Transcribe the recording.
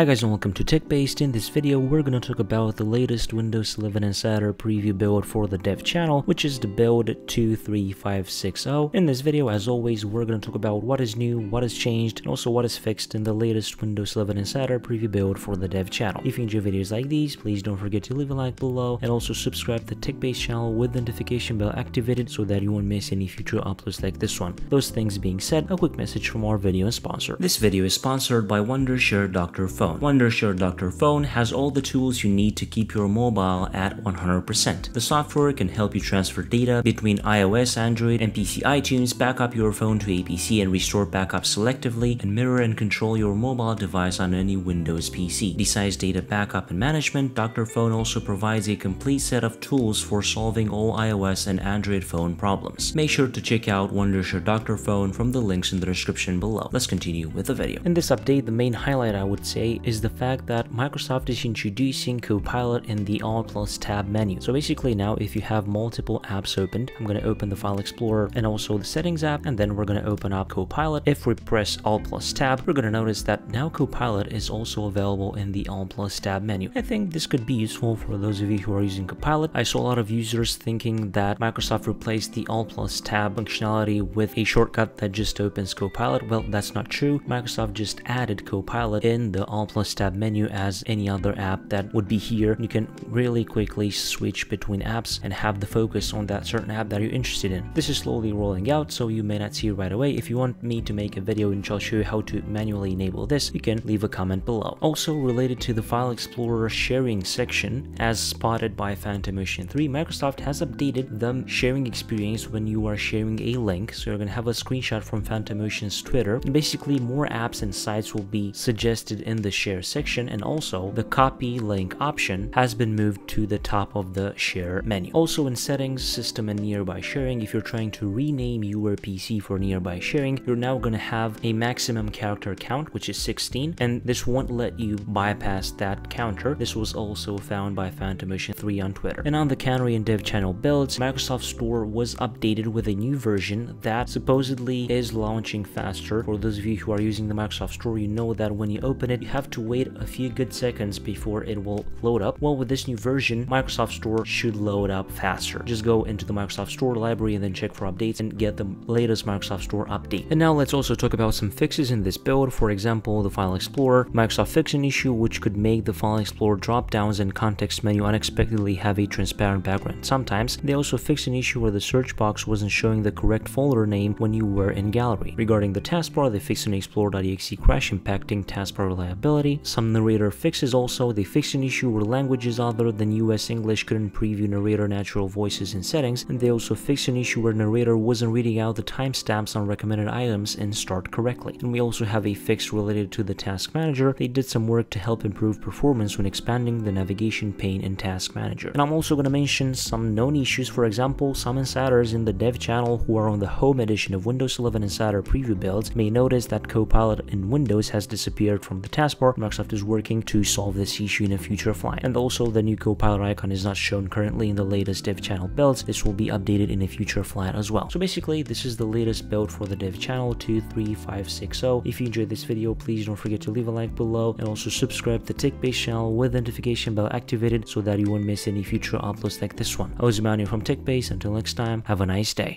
Hi guys and welcome to TechBased. In this video we're gonna talk about the latest Windows 11 Insider preview build for the dev channel, which is the build 23560. In this video, as always, we're gonna talk about what is new, what has changed, and also what is fixed in the latest Windows 11 Insider preview build for the dev channel. If you enjoy videos like these, please don't forget to leave a like below and also subscribe to the TechBased channel with the notification bell activated so that you won't miss any future uploads like this one. Those things being said, a quick message from our video sponsor. This video is sponsored by Wondershare Dr.Fone. Wondershare Dr.Fone has all the tools you need to keep your mobile at 100%. The software can help you transfer data between iOS, Android, and PC iTunes, back up your phone to APC and restore backup selectively, and mirror and control your mobile device on any Windows PC. Besides data backup and management, Dr.Fone also provides a complete set of tools for solving all iOS and Android phone problems. Make sure to check out Wondershare Dr.Fone from the links in the description below. Let's continue with the video. In this update, the main highlight I would say is the fact that Microsoft is introducing Copilot in the Alt+TAB menu. So basically now if you have multiple apps opened, I'm going to open the File Explorer and also the Settings app, and then we're going to open up Copilot. If we press Alt+TAB, we're going to notice that now Copilot is also available in the Alt+TAB menu. I think this could be useful for those of you who are using Copilot. I saw a lot of users thinking that Microsoft replaced the Alt+TAB functionality with a shortcut that just opens Copilot. Well, that's not true. Microsoft just added Copilot in the Alt+TAB menu as any other app that would be here. You can really quickly switch between apps and have the focus on that certain app that you're interested in. This is slowly rolling out, so you may not see it right away. If you want me to make a video and I'll show you how to manually enable this, you can leave a comment below. Also related to the File Explorer sharing section, as spotted by Phantomotion3, Microsoft has updated the sharing experience when you are sharing a link. So you're gonna have a screenshot from Phantomotion's Twitter. Basically, more apps and sites will be suggested in the share section, and also the copy link option has been moved to the top of the share menu. Also in settings, system and nearby sharing, if you're trying to rename your PC for nearby sharing, you're now going to have a maximum character count, which is 16, and this won't let you bypass that counter. This was also found by Phantomotion3 on Twitter. And on the Canary and Dev channel builds, Microsoft Store was updated with a new version that supposedly is launching faster. For those of you who are using the Microsoft Store, you know that when you open it, you have to wait a few good seconds before it will load up. Well, with this new version, Microsoft Store should load up faster. Just go into the Microsoft Store library and then check for updates and get the latest Microsoft Store update. And now let's also talk about some fixes in this build. For example, the File Explorer. Microsoft fixed an issue which could make the File Explorer drop-downs and context menu unexpectedly have a transparent background sometimes. They also fixed an issue where the search box wasn't showing the correct folder name when you were in gallery. Regarding the taskbar, they fixed an Explorer.exe crash impacting taskbar reliability. Some narrator fixes also. They fixed an issue where languages other than US English couldn't preview narrator natural voices in settings, and they also fixed an issue where narrator wasn't reading out the timestamps on recommended items and start correctly. And we also have a fix related to the Task Manager. They did some work to help improve performance when expanding the navigation pane in Task Manager. And I'm also going to mention some known issues. For example, some insiders in the dev channel who are on the home edition of Windows 11 Insider preview builds may notice that Copilot in Windows has disappeared from the task. Microsoft is working to solve this issue in a future flight. And also the new Copilot icon is not shown currently in the latest dev channel builds. This will be updated in a future flight as well. So basically this is the latest build for the dev channel 23560. If you enjoyed this video, please don't forget to leave a like below and also subscribe to the TechBased channel with the notification bell activated so that you won't miss any future uploads like this one. I was Emmanuel from TechBased. Until next time, have a nice day.